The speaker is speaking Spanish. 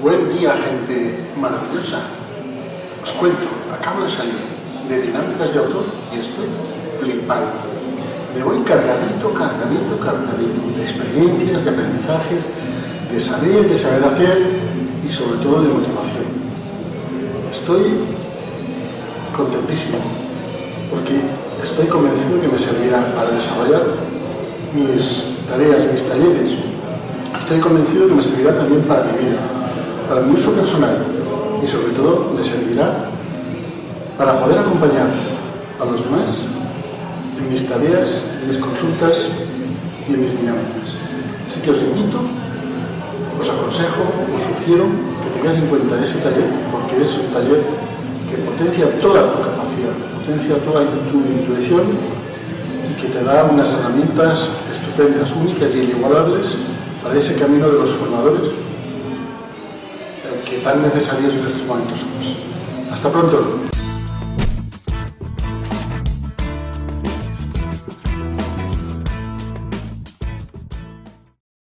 Buen día, gente maravillosa. Os cuento, acabo de salir de Dinámicas de Autor y estoy flipando. Me voy cargadito de experiencias, de aprendizajes, de salir, de saber hacer y sobre todo de motivación. Estoy contentísimo porque estoy convencido que me servirá para desarrollar mis tareas, mis talleres. Estoy convencido que me servirá también para mi vida, para mi uso personal y sobre todo me servirá para poder acompañar a los demás en mis tareas, en mis consultas y en mis dinámicas. Así que os invito, os aconsejo, os sugiero que tengáis en cuenta ese taller porque es un taller que potencia toda tu capacidad, potencia toda tu intuición y que te da unas herramientas estupendas, únicas y inigualables para ese camino de los formadores que tan necesarios en estos momentos somos. Hasta pronto.